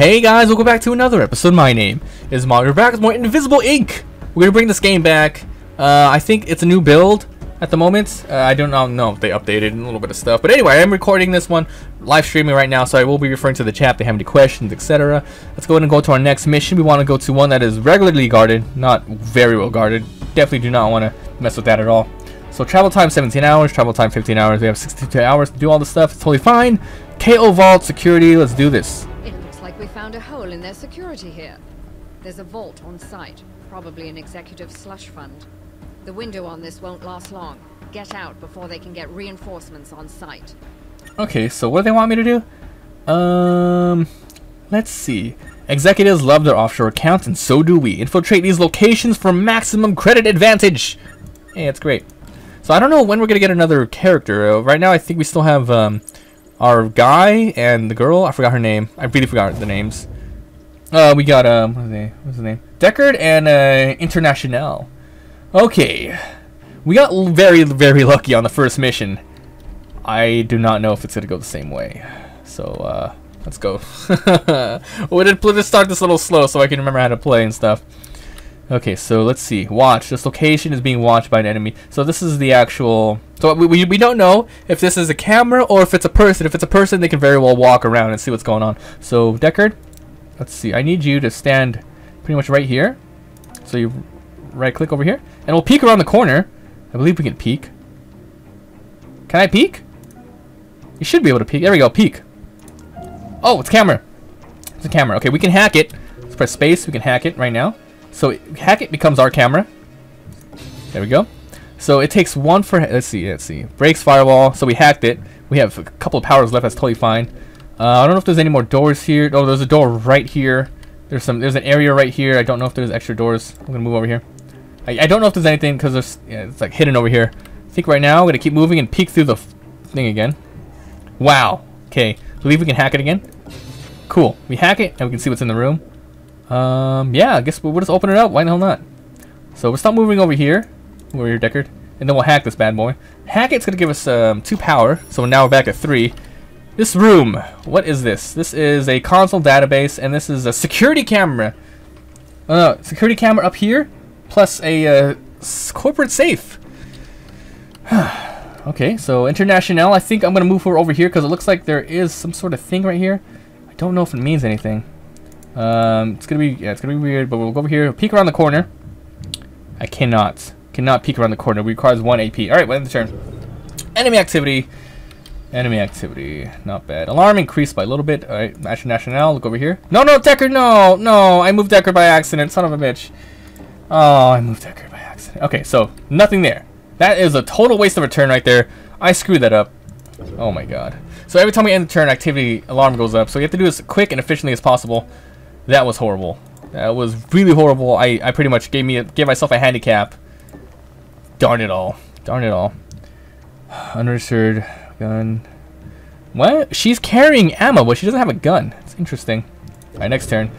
Hey guys, welcome back to another episode. My name is Mario. We're back with more Invisible Inc. We're gonna bring this game back. I think it's a new build at the moment. I don't know if they updated a little bit of stuff, but anyway, I'm recording this one, live streaming right now, so I will be referring to the chat if they have any questions, etc. Let's go ahead and go to our next mission. We want to go to one that is regularly guarded, not very well guarded. Definitely do not want to mess with that at all. So travel time 17 hours, travel time 15 hours. We have 62 hours to do all this stuff. It's totally fine. KO Vault security. Let's do this. We found a hole in their security here. There's a vault on site, probably an executive slush fund. The window on this won't last long. Get out before they can get reinforcements on site. Okay, so what do they want me to do? Let's see. Executives love their offshore accounts, and so do we. Infiltrate these locations for maximum credit advantage. Hey, that's great. So I don't know when we're gonna get another character. Right now, I think we still have our guy and the girl. I forgot her name. I really forgot the names. We got what's the name? Deckard and Internationale. Okay, we got very lucky on the first mission. I do not know if it's gonna go the same way. So let's go. Let's start this a little slow so I can remember how to play and stuff. Okay, so let's see. Watch. This location is being watched by an enemy. So this is the actual... So we don't know if this is a camera or if it's a person. If it's a person, they can very well walk around and see what's going on. So, Deckard, let's see. I need you to stand pretty much right here. So you right-click over here. And we'll peek around the corner. I believe we can peek. Can I peek? You should be able to peek. There we go. Peek. Oh, it's a camera. It's a camera. Okay, we can hack it. Let's press space. We can hack it right now. So hack it becomes our camera. There we go. So it takes one for, let's see. Breaks firewall, so we hacked it. We have a couple of powers left, that's totally fine. I don't know if there's any more doors here. Oh, there's a door right here. There's an area right here. I don't know if there's extra doors. I'm gonna move over here. I don't know if there's anything because there's, yeah, it's like hidden over here. I think right now I'm gonna keep moving and peek through the thing again. Wow, okay, I believe we can hack it again. Cool, we hack it and we can see what's in the room. Yeah, I guess we'll just open it up. Why the hell not? So we'll stop moving over here. Over here, Deckard. And then we'll hack this bad boy. Hack it's going to give us 2 power. So now we're back at 3. This room. What is this? This is a console database. And this is a security camera. Security camera up here. Plus a corporate safe. Okay, so Internationale. I think I'm going to move her over here because it looks like there is some sort of thing right here. I don't know if it means anything. It's gonna be weird, but we'll go over here, peek around the corner. I cannot peek around the corner. It requires 1 AP. All right, we'll end the turn. Enemy activity, not bad. Alarm increased by a little bit. All right, Internationale, look over here. No, Deckard, no, I moved Deckard by accident, son of a bitch. Oh, I moved Deckard by accident. Okay, so nothing there. That is a total waste of a turn right there. I screwed that up. Oh my god. So every time we end the turn, activity alarm goes up. So you have to do this quick and efficiently as possible. That was horrible. That was really horrible. I pretty much gave myself a handicap. Darn it all. Unregistered gun. What? She's carrying ammo, but she doesn't have a gun. It's interesting. All right, next turn.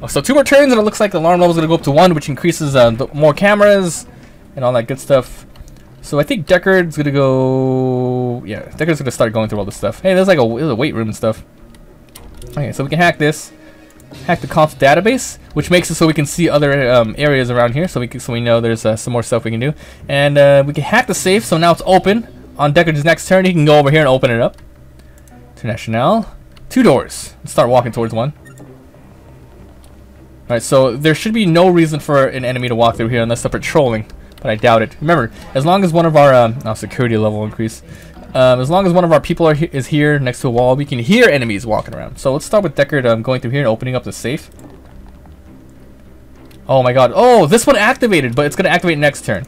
Oh, so 2 more turns, and it looks like the alarm level is gonna go up to 1, which increases more cameras and all that good stuff. So I think Deckard's gonna go. Yeah, Deckard's gonna start going through all this stuff. Hey, there's like there's a weight room and stuff. Okay, so we can hack this. Hack the console database, which makes it so we can see other areas around here, so we know there's some more stuff we can do, and we can hack the safe. So now it's open. On Deckard's next turn, he can go over here and open it up. Internationale, 2 doors. Let's start walking towards one. All right, so there should be no reason for an enemy to walk through here unless they're patrolling, but I doubt it. Remember, as long as one of our security level increase. As long as one of our people is here next to a wall, we can hear enemies walking around. So let's start with Deckard going through here and opening up the safe. Oh my god. Oh, this one activated, but it's going to activate next turn.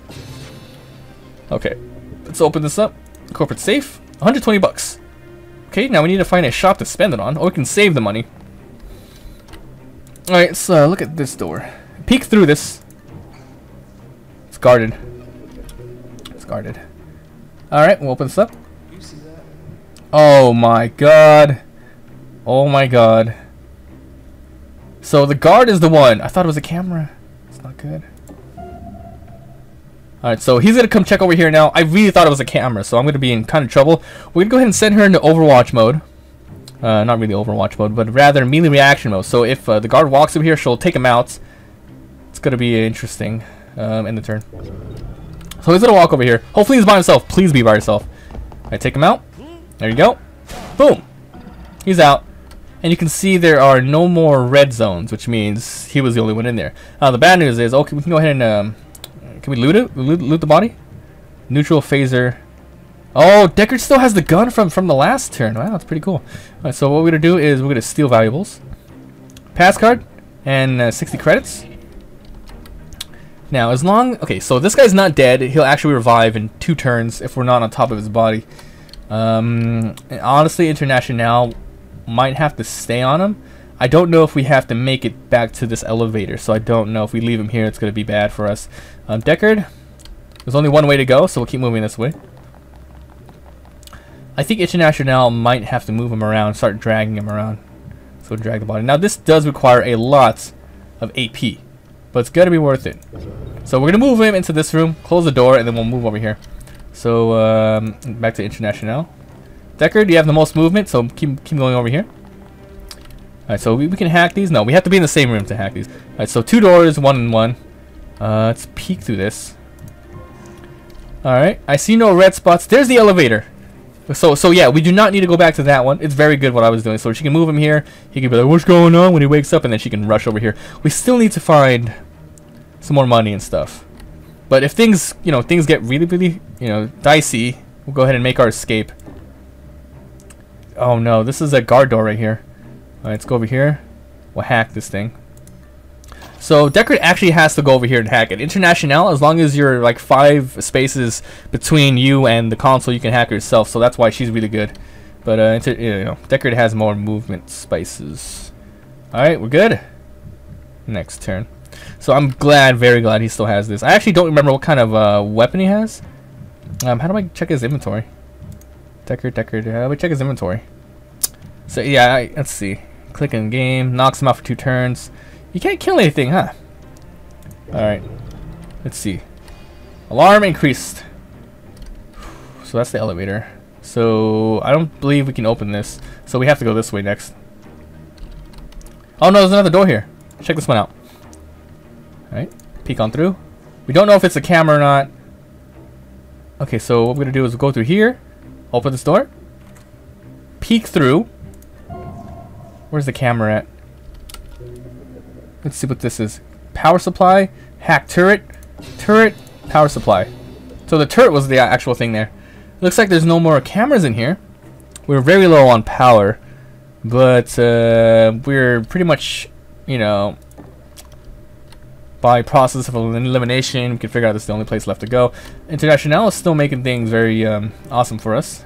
Okay. Let's open this up. Corporate safe. 120 bucks. Okay, now we need to find a shop to spend it on, or we can save the money. Alright, so look at this door. Peek through this. It's guarded. It's guarded. Alright, we'll open this up. Oh my god. Oh my god. So the guard is the one. I thought it was a camera. It's not good. Alright, so he's gonna come check over here now. I really thought it was a camera, so I'm gonna be in kind of trouble. We're gonna go ahead and send her into Overwatch mode. Not really Overwatch mode, but rather melee reaction mode. So if the guard walks up here, she'll take him out. It's going to be interesting in the turn. So he's going to walk over here. Hopefully he's by himself. Please be by yourself. I take him out. There you go. Boom. He's out. And you can see there are no more red zones, which means he was the only one in there. The bad news is, okay, we can go ahead and, can we loot it? Loot the body? Neutral phaser. Oh, Deckard still has the gun from the last turn. Wow, that's pretty cool. All right, so what we're going to do is we're going to steal valuables. Pass card and 60 credits. Now, as long... Okay, so this guy's not dead. He'll actually revive in 2 turns if we're not on top of his body. And honestly, Internationale might have to stay on him. I don't know if we have to make it back to this elevator, so I don't know if we leave him here. It's going to be bad for us. Deckard, there's only one way to go, so we'll keep moving this way. I think Internationale might have to move him around, start dragging him around. So drag the body. Now, this does require a lot of AP, but it's going to be worth it. So we're going to move him into this room, close the door, and then we'll move over here. So back to Internationale. Deckard, you have the most movement, so keep going over here. Alright, so we can hack these. No, we have to be in the same room to hack these. Alright, so 2 doors, 1 and 1. Let's peek through this. Alright, I see no red spots. There's the elevator. So yeah, we do not need to go back to that one. It's very good what I was doing. So she can move him here. He can be like, what's going on when he wakes up? And then she can rush over here. We still need to find some more money and stuff, but if things, you know, things get really, you know, dicey, we'll go ahead and make our escape. Oh no, this is a guard door right here. All right, let's go over here. We'll hack this thing. So Deckard actually has to go over here and hack it. Internationale, as long as you're like 5 spaces between you and the console, you can hack yourself. So that's why she's really good. But you know, Deckard has more movement spaces. All right, we're good. Next turn. So I'm glad, very glad he still has this. I actually don't remember what kind of weapon he has. How do I check his inventory? Deckard, how do we check his inventory? So yeah, let's see. Click in game, knocks him out for 2 turns. You can't kill anything, huh? Alright, let's see. Alarm increased. So that's the elevator. So I don't believe we can open this. So we have to go this way next. Oh no, there's another door here. Check this one out. Alright, peek on through. We don't know if it's a camera or not. Okay, so what we're gonna do is we'll go through here, open this door, peek through. Where's the camera at? Let's see what this is. Power supply, hack turret, turret, power supply. So the turret was the actual thing there. Looks like there's no more cameras in here. We're very low on power, but we're pretty much, you know, by process of elimination, we can figure out this is the only place left to go. Internationale is still making things very awesome for us.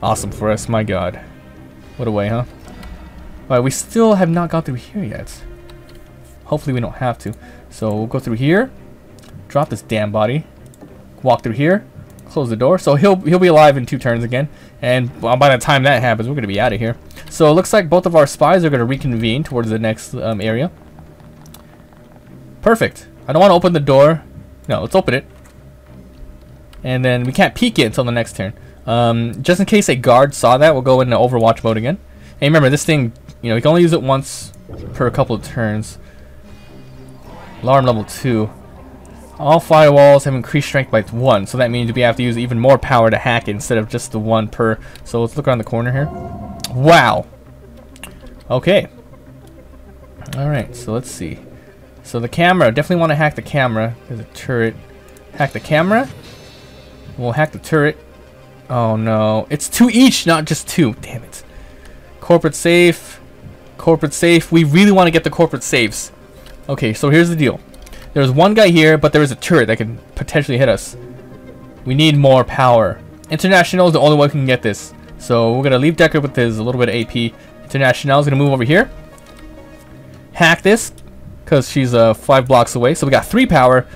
Awesome for us, my god. What a way, huh? Alright, we still have not gone through here yet. Hopefully we don't have to. So we'll go through here, drop this damn body, walk through here, close the door. So he'll be alive in 2 turns again. And by the time that happens, we're going to be out of here. So it looks like both of our spies are going to reconvene towards the next area. Perfect. I don't want to open the door. No, let's open it. And then we can't peek it until the next turn. Just in case a guard saw that, we'll go into Overwatch mode again. And remember, this thing, you know, you can only use it once per a couple of turns. Alarm level 2. All firewalls have increased strength by 1, so that means we have to use even more power to hack it instead of just the 1 per. So let's look around the corner here. Wow. Okay. Alright, so let's see. So the camera, definitely want to hack the camera. There's a turret. Hack the camera. We'll hack the turret. Oh no, it's 2 each, not just 2. Damn it. Corporate safe. Corporate safe. We really want to get the corporate safes. Okay, so here's the deal. There's one guy here, but there is a turret that can potentially hit us. We need more power. Internationale is the only one who can get this. So we're going to leave Deckard with his a little bit of AP. Internationale is going to move over here. Hack this, because she's 5 blocks away. So we got 3 power.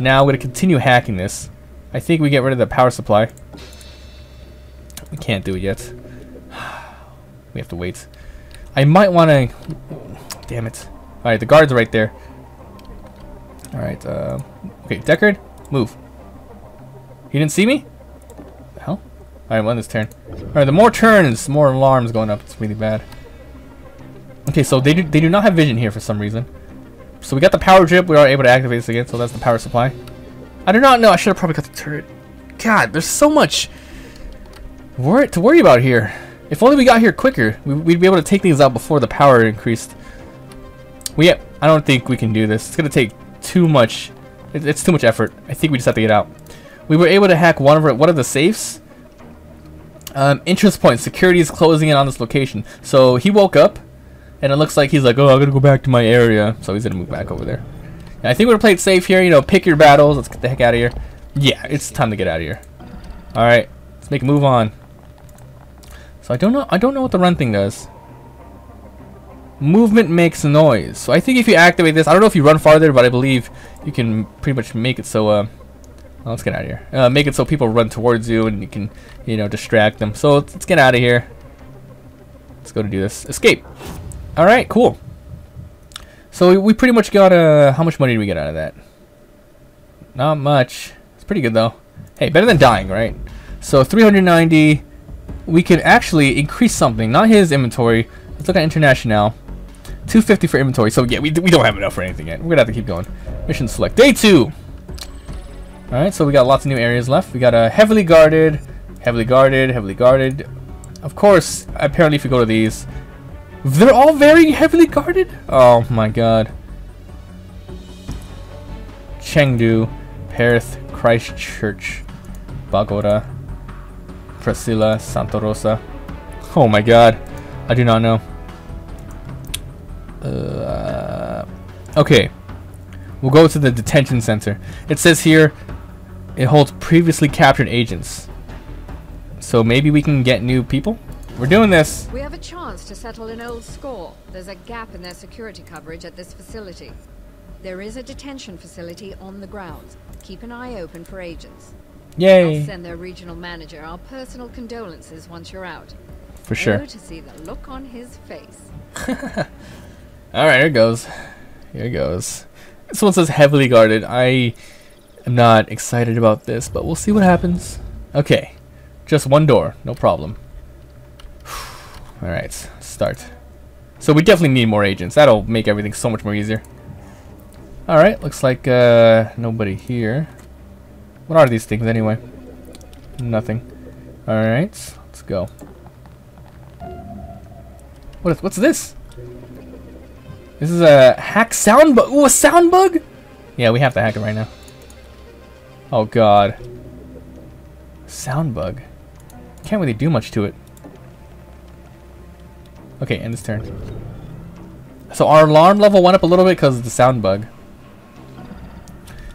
Now we're going to continue hacking this. I think we get rid of the power supply. We can't do it yet. We have to wait. I might want to... Damn it. Alright, the guard's right there. Alright, okay, Deckard, move. He didn't see me? The hell? Alright, we'll end this turn. Alright, the more turns, the more alarms going up. It's really bad. Okay, so they do not have vision here for some reason. So we got the power drip. We are able to activate this again, so that's the power supply. I do not know. I should have probably got the turret. God, there's so much to worry about here. If only we got here quicker, we'd be able to take these out before the power increased. I don't think we can do this. It's going to take too much. It's too much effort. I think we just have to get out. We were able to hack one of the safes. Interest point. Security is closing in on this location. So he woke up. And it looks like he's like, oh, I'm going to go back to my area. So he's going to move back over there. And I think we're going to play it safe here. You know, pick your battles. Let's get the heck out of here. Yeah, it's time to get out of here. All right, let's make a move on. So I don't know what the run thing does. Movement makes noise. So I think if you activate this, I don't know if you run farther, but I believe you can pretty much make it so, let's get out of here. Make it so people run towards you and you can, you know, distract them. So let's get out of here. Let's go to do this. Escape. All right, cool. So we pretty much got how much money did we get out of that? Not much. It's pretty good though. Hey, better than dying, right? So 390. We could actually increase something. Not his inventory. Let's look at Internationale. 250 for inventory. So yeah, we don't have enough for anything yet. We're gonna have to keep going. Mission select day 2. All right, so we got lots of new areas left. We got a heavily guarded, heavily guarded, heavily guarded. Of course, apparently, if you go to these. They're all very heavily guarded? Oh my god. Chengdu, Perth, Christchurch, Bogota, Priscilla, Santa Rosa. Oh my god. I do not know. Okay. We'll go to the detention center. It says here it holds previously captured agents. So maybe we can get new people? We're doing this. We have a chance to settle an old score. There's a gap in their security coverage at this facility. There is a detention facility on the grounds. Keep an eye open for agents. Yay. I'll send their regional manager our personal condolences once you're out. For sure. Go to see the look on his face. All right, here it goes. Here it goes. This one says heavily guarded. I am not excited about this, but we'll see what happens. Okay. Just one door. No problem. Alright, start. So we definitely need more agents. That'll make everything so much more easier. Alright, looks like nobody here. What are these things anyway? Nothing. Alright, let's go. What's this? This is a hack sound bug. Ooh, a sound bug? Yeah, we have to hack it right now. Oh god. Sound bug. Can't really do much to it. Okay, end this turn. So our alarm level went up a little bit because of the sound bug.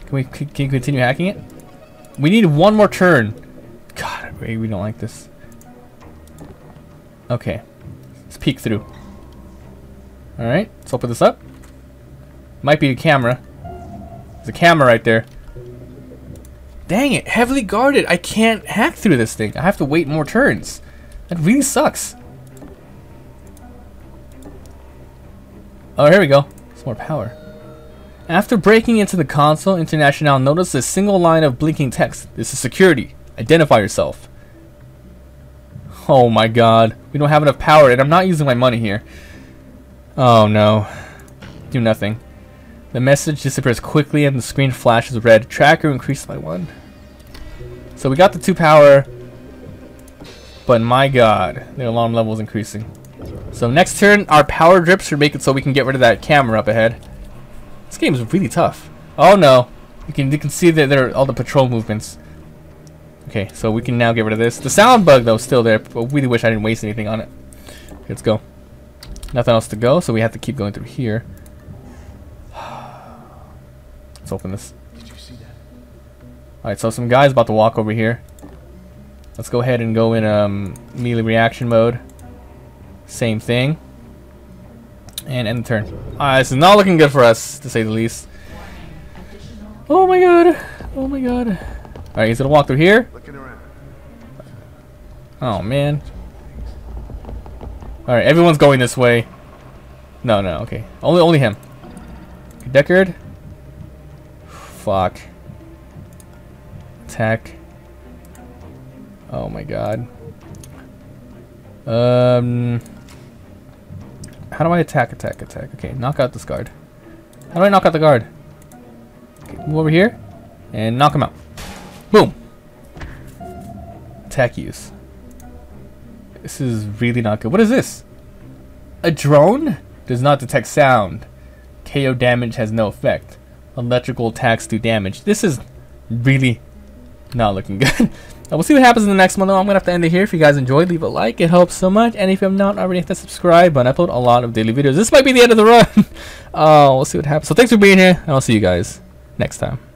Can we continue hacking it? We need one more turn. God, we don't like this. Okay, let's peek through. All right, let's open this up. Might be a camera. There's a camera right there. Dang it, heavily guarded. I can't hack through this thing. I have to wait more turns. That really sucks. Oh, here we go. It's more power. After breaking into the console, Internationale noticed a single line of blinking text. This is security. Identify yourself. Oh my god. We don't have enough power and I'm not using my money here. Oh no. Do nothing. The message disappears quickly and the screen flashes red. Tracker increased by 1. So we got the 2 power. But my god. The alarm level is increasing. So next turn, our power drips should make it so we can get rid of that camera up ahead. This game is really tough. Oh no, you can see that there are all the patrol movements. Okay, so we can now get rid of this. The sound bug though is still there, but I really wish I didn't waste anything on it. Let's go. Nothing else to go, so we have to keep going through here. Let's open this. Did you see that? All right, so some guy's about to walk over here. Let's go ahead and go in melee reaction mode. Same thing. And end the turn. Alright, this is not looking good for us, to say the least. Oh my god. Oh my god. Alright, he's gonna walk through here. Oh man. Alright, everyone's going this way. No, okay. Only him. Deckard. Fuck. Attack. Oh my god. How do I attack? Okay, knock out this guard. How do I knock out the guard? Okay, move over here and knock him out. Boom. Attack use. This is really not good. What is this? A drone? Does not detect sound. KO damage has no effect. Electrical attacks do damage. This is really not looking good. We'll see what happens in the next one though. I'm gonna have to end it here. If you guys enjoyed, leave a like, it helps so much. And if you have not already, hit the subscribe button. I upload a lot of daily videos. This might be the end of the run. We'll see what happens. So thanks for being here, and I'll see you guys next time.